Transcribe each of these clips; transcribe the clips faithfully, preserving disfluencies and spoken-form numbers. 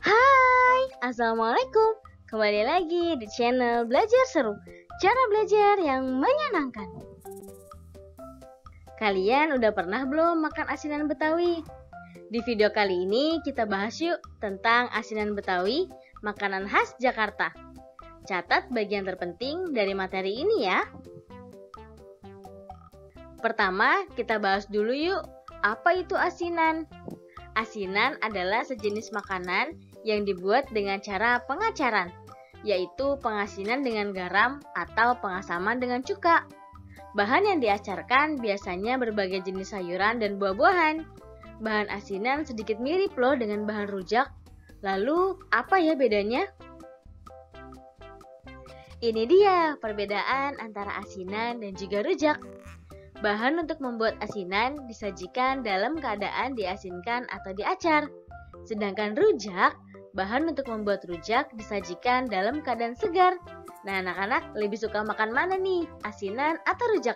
Hai, Assalamualaikum. Kembali lagi di channel Belajar Seru, cara belajar yang menyenangkan. Kalian udah pernah belum makan asinan Betawi? Di video kali ini kita bahas yuk tentang asinan Betawi, makanan khas Jakarta. Catat bagian terpenting dari materi ini ya. Pertama, kita bahas dulu yuk, apa itu asinan? Asinan adalah sejenis makanan yang dibuat dengan cara pengacaran, yaitu pengasinan dengan garam atau pengasaman dengan cuka. Bahan yang diacarkan biasanya berbagai jenis sayuran dan buah-buahan. Bahan asinan sedikit mirip loh dengan bahan rujak. Lalu, apa ya bedanya? Ini dia perbedaan antara asinan dan juga rujak. Bahan untuk membuat asinan disajikan dalam keadaan diasinkan atau diacar. Sedangkan rujak, bahan untuk membuat rujak disajikan dalam keadaan segar. Nah, anak-anak lebih suka makan mana nih, asinan atau rujak?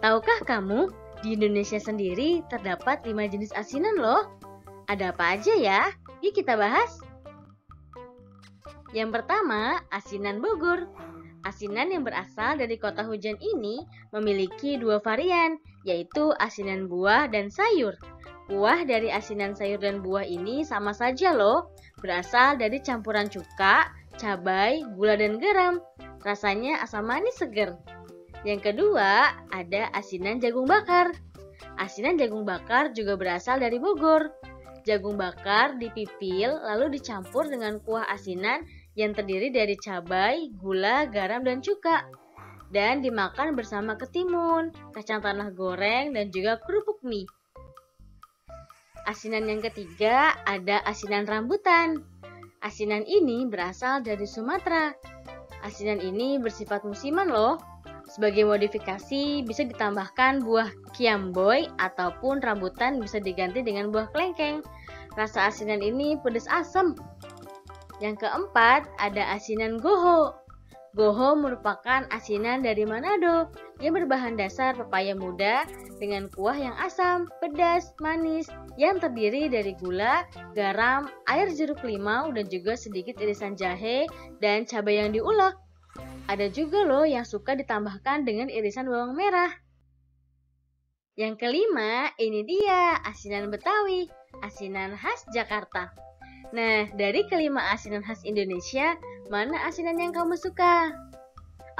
Tahukah kamu, di Indonesia sendiri terdapat lima jenis asinan loh. Ada apa aja ya? Yuk kita bahas. Yang pertama, asinan Bogor. Asinan yang berasal dari kota hujan ini memiliki dua varian, yaitu asinan buah dan sayur. Kuah dari asinan sayur dan buah ini sama saja loh, berasal dari campuran cuka, cabai, gula, dan garam. Rasanya asam manis seger. Yang kedua, ada asinan jagung bakar. Asinan jagung bakar juga berasal dari Bogor. Jagung bakar dipipil lalu dicampur dengan kuah asinan yang terdiri dari cabai, gula, garam, dan cuka, dan dimakan bersama ketimun, kacang tanah goreng, dan juga kerupuk mie. Asinan yang ketiga ada asinan rambutan. Asinan ini berasal dari Sumatera. Asinan ini bersifat musiman loh. Sebagai modifikasi bisa ditambahkan buah kiamboy ataupun rambutan bisa diganti dengan buah kelengkeng. Rasa asinan ini pedas asam. Yang keempat, ada asinan goho. Goho merupakan asinan dari Manado yang berbahan dasar pepaya muda dengan kuah yang asam, pedas, manis yang terdiri dari gula, garam, air jeruk limau, dan juga sedikit irisan jahe dan cabai yang diulek. Ada juga loh yang suka ditambahkan dengan irisan bawang merah. Yang kelima, ini dia asinan Betawi, asinan khas Jakarta. Nah, dari kelima asinan khas Indonesia, mana asinan yang kamu suka?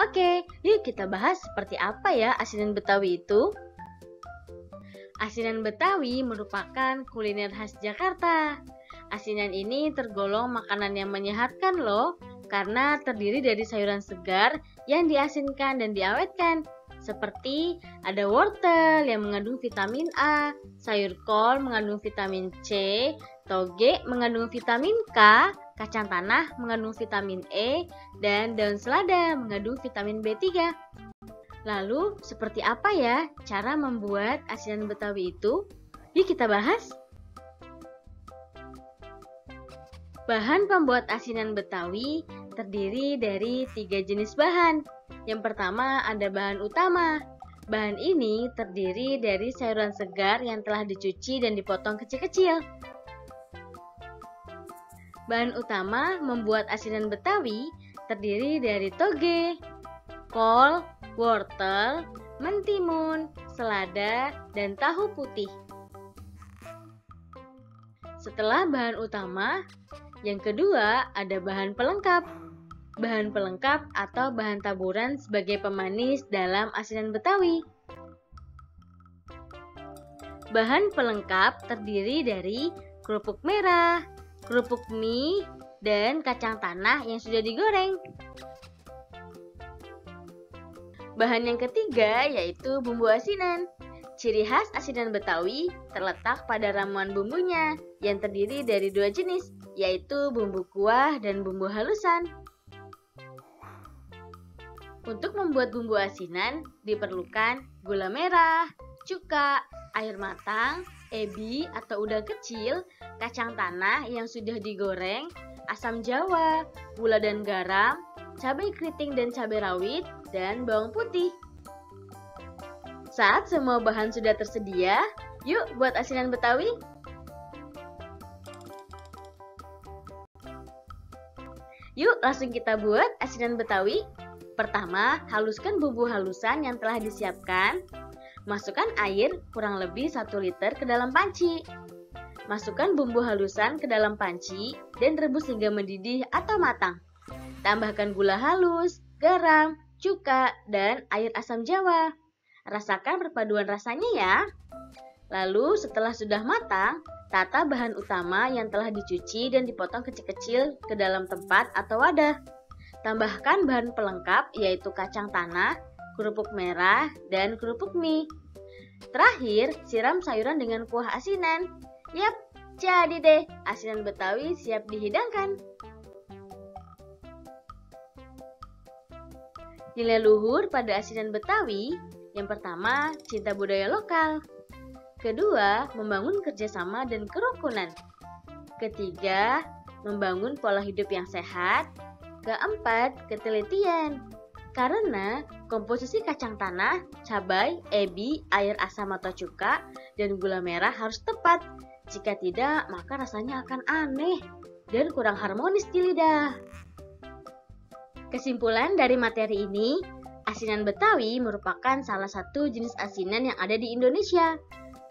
Oke, yuk kita bahas seperti apa ya asinan Betawi itu. Asinan Betawi merupakan kuliner khas Jakarta. Asinan ini tergolong makanan yang menyehatkan loh, karena terdiri dari sayuran segar yang diasinkan dan diawetkan. Seperti ada wortel yang mengandung vitamin A, sayur kol mengandung vitamin C, toge mengandung vitamin K, kacang tanah mengandung vitamin E, dan daun selada mengandung vitamin B tiga. Lalu, seperti apa ya cara membuat asinan Betawi itu? Yuk kita bahas. Bahan pembuat asinan Betawi terdiri dari tiga jenis bahan. Yang pertama ada bahan utama. Bahan ini terdiri dari sayuran segar yang telah dicuci dan dipotong kecil-kecil. Bahan utama membuat asinan Betawi terdiri dari toge, kol, wortel, mentimun, selada, dan tahu putih. Setelah bahan utama, yang kedua ada bahan pelengkap. Bahan pelengkap atau bahan taburan sebagai pemanis dalam asinan Betawi. Bahan pelengkap terdiri dari kerupuk merah, kerupuk mie, dan kacang tanah yang sudah digoreng. Bahan yang ketiga yaitu bumbu asinan. Ciri khas asinan Betawi terletak pada ramuan bumbunya yang terdiri dari dua jenis, yaitu bumbu kuah dan bumbu halusan. Untuk membuat bumbu asinan diperlukan gula merah, cuka, air matang, ebi atau udang kecil, kacang tanah yang sudah digoreng, asam jawa, gula dan garam, cabai keriting dan cabai rawit, dan bawang putih. Saat semua bahan sudah tersedia, yuk buat asinan Betawi! Yuk langsung kita buat asinan Betawi. Pertama, haluskan bumbu halusan yang telah disiapkan. Masukkan air kurang lebih satu liter ke dalam panci. Masukkan bumbu halusan ke dalam panci dan rebus hingga mendidih atau matang. Tambahkan gula halus, garam, cuka, dan air asam jawa. Rasakan perpaduan rasanya ya. Lalu setelah sudah matang, tata bahan utama yang telah dicuci dan dipotong kecil-kecil ke dalam tempat atau wadah. Tambahkan bahan pelengkap yaitu kacang tanah, kerupuk merah, dan kerupuk mie. Terakhir, siram sayuran dengan kuah asinan. Yap, jadi deh, asinan Betawi siap dihidangkan. Nilai luhur pada asinan Betawi, yang pertama, cinta budaya lokal. Kedua, membangun kerjasama dan kerukunan. Ketiga, membangun pola hidup yang sehat. Keempat, ketelitian. Karena komposisi kacang tanah, cabai, ebi, air asam atau cuka, dan gula merah harus tepat. Jika tidak, maka rasanya akan aneh dan kurang harmonis di lidah. Kesimpulan dari materi ini, asinan Betawi merupakan salah satu jenis asinan yang ada di Indonesia.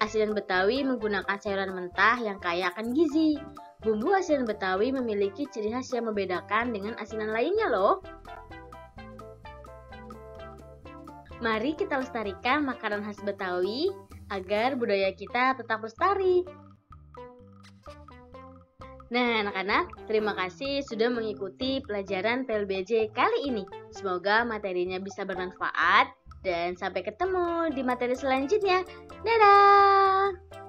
Asinan Betawi menggunakan sayuran mentah yang kaya akan gizi. Bumbu asinan Betawi memiliki ciri khas yang membedakan dengan asinan lainnya loh. Mari kita lestarikan makanan khas Betawi agar budaya kita tetap lestari. Nah anak-anak, terima kasih sudah mengikuti pelajaran P L B J kali ini. Semoga materinya bisa bermanfaat dan sampai ketemu di materi selanjutnya. Dadah!